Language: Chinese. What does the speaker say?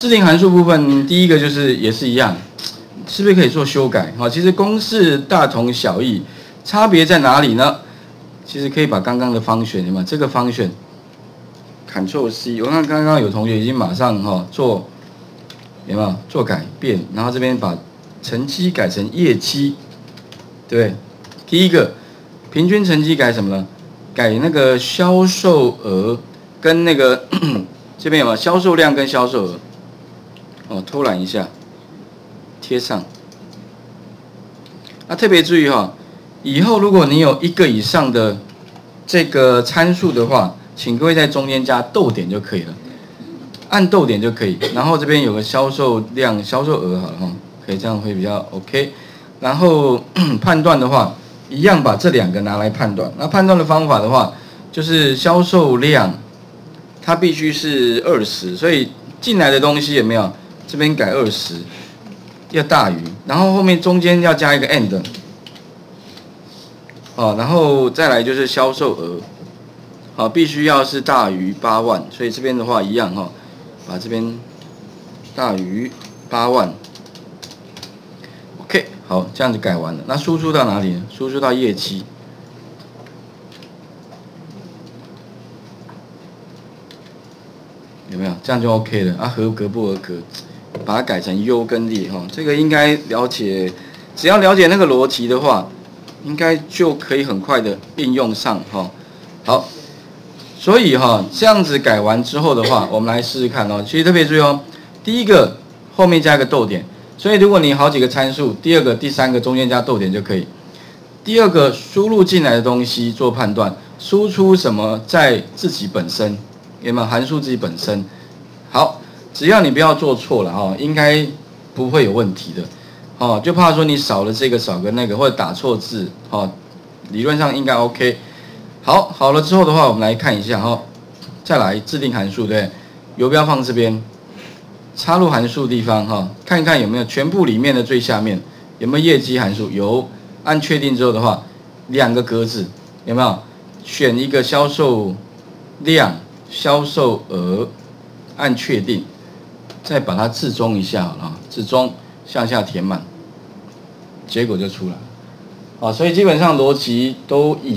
制定函数部分，第一个就是也是一样，是不是可以做修改？好，其实公式大同小异，差别在哪里呢？其实可以把刚刚的方选，对吗？这个方选 Ctrl C， 我看刚刚有同学已经马上做，有没有做改变？然后这边把成绩改成业绩，对，第一个平均成绩改什么呢？改那个销售额跟那个这边有没有销售量跟销售额？ 哦，偷懒一下，贴上。那特别注意哈，以后如果你有一个以上的这个参数的话，请各位在中间加逗点就可以了，按逗点就可以。然后这边有个销售量、销售额，好了哈，可以这样会比较 OK。然后判断的话，一样把这两个拿来判断。那判断的方法的话，就是销售量，它必须是20，所以进来的东西有没有？ 这边改20，要大于，然后后面中间要加一个 and， 哦，然后再来就是销售额，好，必须要是大于8万，所以这边的话一样哈，把这边大于8万 ，OK， 好，这样子改完了。那输出到哪里呢？输出到业绩。 有没有这样就 OK 了啊？合格不合格，把它改成优跟劣哈。这个应该了解，只要了解那个逻辑的话，应该就可以很快的应用上哈。好，所以哈这样子改完之后的话，我们来试试看哦。其实特别注意哦，第一个后面加一个逗点，所以如果你好几个参数，第二个、第三个中间加逗点就可以。第二个输入进来的东西做判断，输出什么在自己本身。 有没有函数自己本身？好，只要你不要做错了哈，应该不会有问题的。哦，就怕说你少了这个少个那个，或者打错字。哦，理论上应该 OK。好，好了之后的话，我们来看一下哈，再来制定函数，对，游标放这边，插入函数地方哈，看一看有没有全部里面的最下面有没有业绩函数？有，按确定之后的话，两个格子有没有？选一个销售量。 销售额，按确定，再把它置中一下啊，置中向下填满，结果就出来，啊，所以基本上逻辑都以。